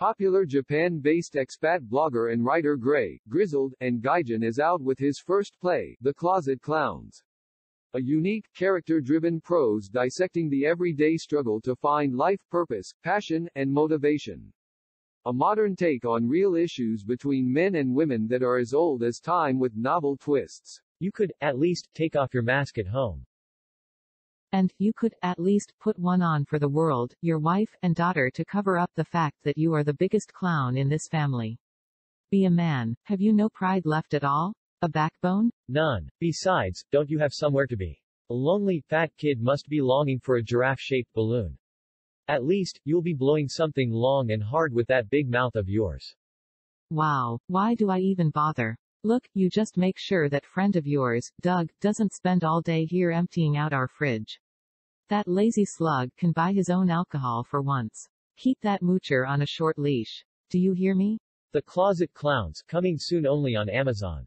Popular Japan-based expat blogger and writer Gray, Grizzled, and Gaijin is out with his first play, The Closet Clowns. A unique, character-driven prose dissecting the everyday struggle to find life purpose, passion, and motivation. A modern take on real issues between men and women that are as old as time with novel twists. You could, at least, take off your mask at home. And, you could, at least, put one on for the world, your wife, and daughter to cover up the fact that you are the biggest clown in this family. Be a man. Have you no pride left at all? A backbone? None. Besides, don't you have somewhere to be? A lonely, fat kid must be longing for a giraffe-shaped balloon. At least, you'll be blowing something long and hard with that big mouth of yours. Wow. Why do I even bother? Look, you just make sure that friend of yours, Doug, doesn't spend all day here emptying out our fridge. That lazy slug can buy his own alcohol for once. Keep that moocher on a short leash. Do you hear me? The Closet Clowns, coming soon only on Amazon.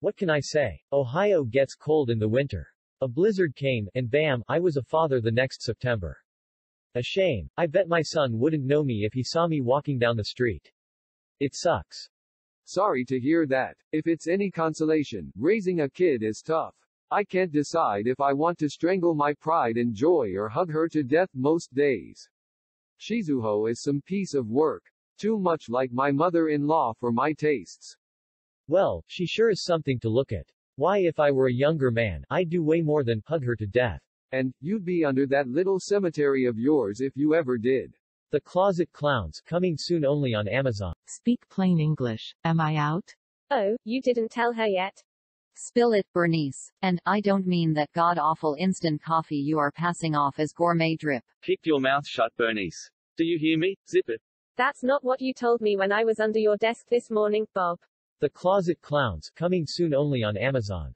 What can I say? Ohio gets cold in the winter. A blizzard came, and bam, I was a father the next September. A shame. I bet my son wouldn't know me if he saw me walking down the street. It sucks. Sorry to hear that. If it's any consolation, raising a kid is tough. I can't decide if I want to strangle my pride and joy or hug her to death most days. Shizuho is some piece of work. Too much like my mother-in-law for my tastes. Well, she sure is something to look at. Why, if I were a younger man, I'd do way more than hug her to death. And, you'd be under that little cemetery of yours if you ever did. The Closet Clowns, coming soon only on Amazon. Speak plain English. Am I out? Oh, you didn't tell her yet. Spill it, Bernice. And, I don't mean that god-awful instant coffee you are passing off as gourmet drip. Keep your mouth shut, Bernice. Do you hear me? Zip it. That's not what you told me when I was under your desk this morning, Bob. The Closet Clowns, coming soon only on Amazon.